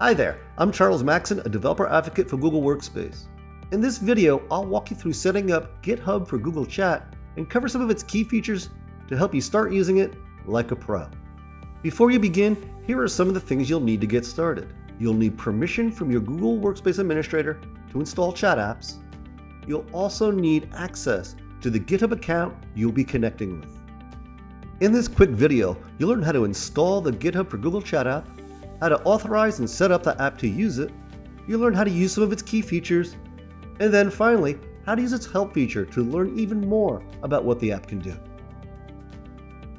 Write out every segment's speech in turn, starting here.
Hi there, I'm Charles Maxson, a developer advocate for Google Workspace. In this video, I'll walk you through setting up GitHub for Google Chat and cover some of its key features to help you start using it like a pro. Before you begin, here are some of the things you'll need to get started. You'll need permission from your Google Workspace administrator to install chat apps. You'll also need access to the GitHub account you'll be connecting with. In this quick video, you'll learn how to install the GitHub for Google Chat app, how to authorize and set up the app to use it, you'll learn how to use some of its key features, and then finally, how to use its help feature to learn even more about what the app can do.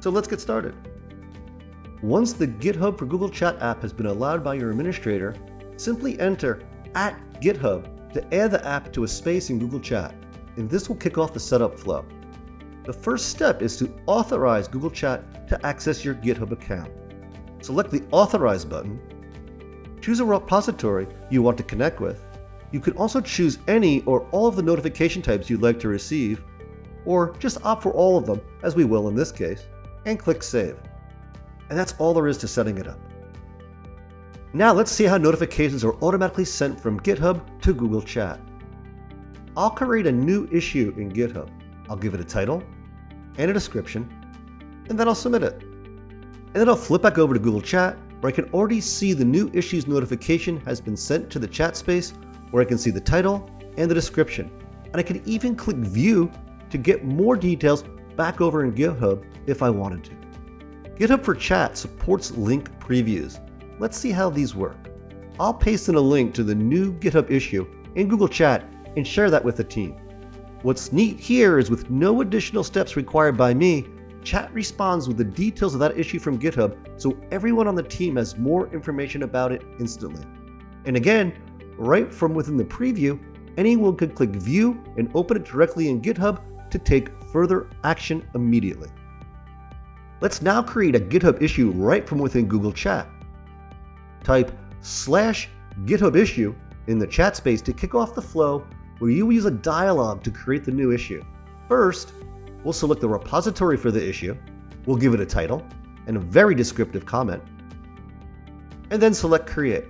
So let's get started. Once the GitHub for Google Chat app has been allowed by your administrator, simply enter @GitHub to add the app to a space in Google Chat, and this will kick off the setup flow. The first step is to authorize Google Chat to access your GitHub account. Select the Authorize button, choose a repository you want to connect with. You can also choose any or all of the notification types you'd like to receive, or just opt for all of them, as we will in this case, and click Save. And that's all there is to setting it up. Now let's see how notifications are automatically sent from GitHub to Google Chat. I'll create a new issue in GitHub. I'll give it a title and a description, and then I'll submit it. And then I'll flip back over to Google Chat, where I can already see the new issue's notification has been sent to the chat space, where I can see the title and the description. And I can even click View to get more details back over in GitHub if I wanted to. GitHub for Chat supports link previews. Let's see how these work. I'll paste in a link to the new GitHub issue in Google Chat and share that with the team. What's neat here is, with no additional steps required by me, Chat responds with the details of that issue from GitHub, so everyone on the team has more information about it instantly. And again, right from within the preview, anyone can click View and open it directly in GitHub to take further action immediately. Let's now create a GitHub issue right from within Google Chat. Type /GitHub issue in the chat space to kick off the flow, where you will use a dialog to create the new issue. First, we'll select the repository for the issue, we'll give it a title and a very descriptive comment, and then select Create.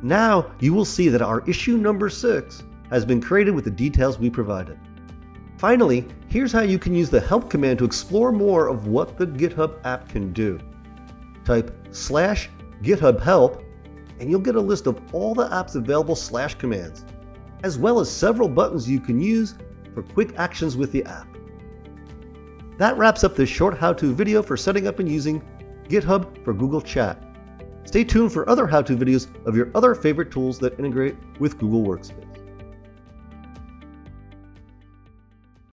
Now you will see that our issue number 6 has been created with the details we provided. Finally, here's how you can use the help command to explore more of what the GitHub app can do. Type /GitHub help and you'll get a list of all the app's available slash commands, as well as several buttons you can use for quick actions with the app. That wraps up this short how-to video for setting up and using GitHub for Google Chat. Stay tuned for other how-to videos of your other favorite tools that integrate with Google Workspace.